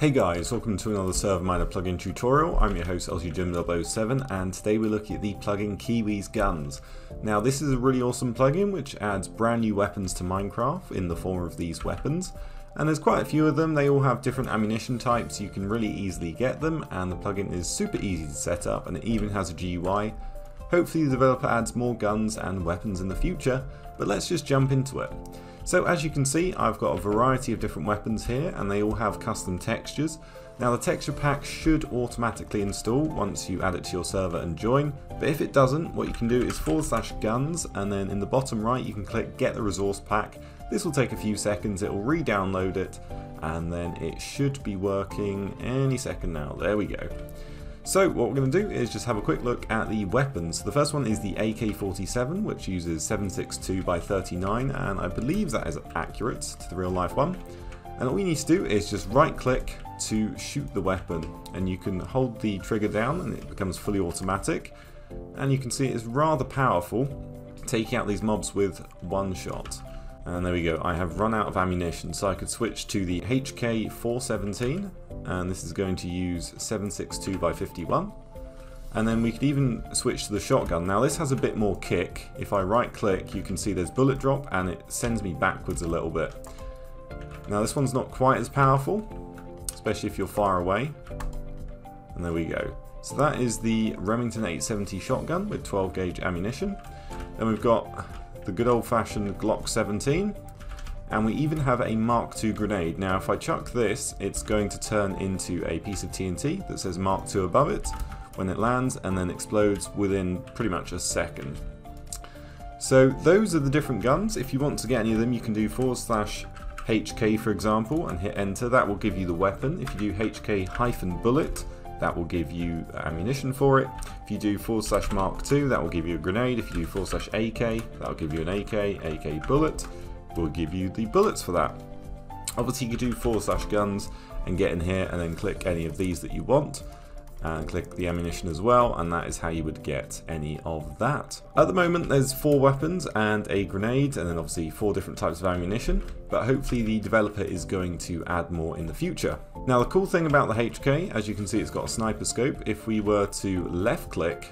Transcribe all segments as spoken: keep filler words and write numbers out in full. Hey guys, welcome to another ServerMiner plugin tutorial. I'm your host L T Jim zero zero seven and today we're looking at the plugin Kiwi's Guns. Now this is a really awesome plugin which adds brand new weapons to Minecraft in the form of these weapons. And there's quite a few of them, they all have different ammunition types, you can really easily get them and the plugin is super easy to set up and it even has a G U I. Hopefully the developer adds more guns and weapons in the future, but let's just jump into it. So as you can see, I've got a variety of different weapons here and they all have custom textures. Now the texture pack should automatically install once you add it to your server and join, but if it doesn't, what you can do is forward slash guns and then in the bottom right you can click get the resource pack. This will take a few seconds, it will re-download it and then it should be working any second now, there we go. So what we're going to do is just have a quick look at the weapons. The first one is the A K forty-seven, which uses seven sixty-two by thirty-nine, and I believe that is accurate to the real life one. And all you need to do is just right click to shoot the weapon, and you can hold the trigger down and it becomes fully automatic. And you can see it's rather powerful, taking out these mobs with one shot. And there we go, I have run out of ammunition, so I could switch to the H K four seventeen, and this is going to use seven sixty-two by fifty-one. And then we could even switch to the shotgun. Now this has a bit more kick. If I right click, you can see there's bullet drop and it sends me backwards a little bit. Now this one's not quite as powerful, especially if you're far away. And there we go. So that is the Remington eight seventy shotgun with twelve gauge ammunition. Then we've got the good old-fashioned Glock seventeen, and we even have a Mark two grenade. Now if I chuck this, it's going to turn into a piece of T N T that says Mark two above it when it lands and then explodes within pretty much a second. So those are the different guns. If you want to get any of them, you can do forward slash H K, for example, and hit enter. That will give you the weapon. If you do H K hyphen bullet, that will give you ammunition for it. If you do forward slash Mark two, that will give you a grenade. If you do forward slash A K, that will give you an A K. A K bullet will give you the bullets for that. Obviously you can do forward slash guns and get in here and then click any of these that you want and click the ammunition as well, and that is how you would get any of that. At the moment there's four weapons and a grenade and then obviously four different types of ammunition, but hopefully the developer is going to add more in the future. Now the cool thing about the H K, as you can see, it's got a sniper scope. If we were to left click,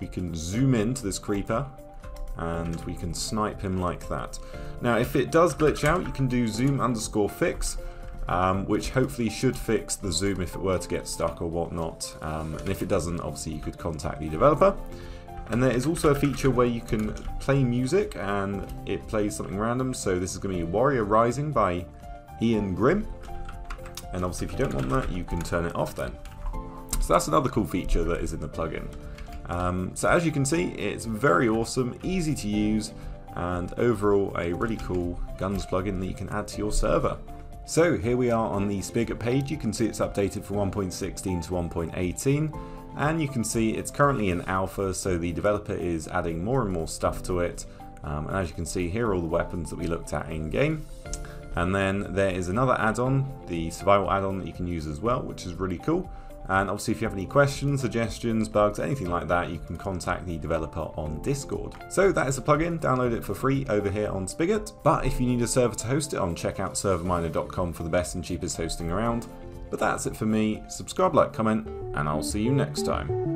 we can zoom into this creeper and we can snipe him like that. Now if it does glitch out, you can do zoom underscore fix, Um, which hopefully should fix the zoom if it were to get stuck or whatnot, um, and if it doesn't, obviously you could contact the developer. And there is also a feature where you can play music and it plays something random, so this is going to be Warrior Rising by Ian Grimm, and obviously if you don't want that you can turn it off then. So that's another cool feature that is in the plugin. Um, so as you can see, it's very awesome, easy to use, and overall a really cool guns plugin that you can add to your server. So here we are on the Spigot page. You can see it's updated from one point sixteen to one point eighteen, and you can see it's currently in alpha, so the developer is adding more and more stuff to it. Um, and as you can see, here are all the weapons that we looked at in game. And then there is another add-on, the survival add-on, that you can use as well, which is really cool. And obviously if you have any questions, suggestions, bugs, anything like that, you can contact the developer on Discord. So that is the plugin, download it for free over here on Spigot. But if you need a server to host it on, check out server miner dot com for the best and cheapest hosting around. But that's it for me. Subscribe, like, comment, and I'll see you next time.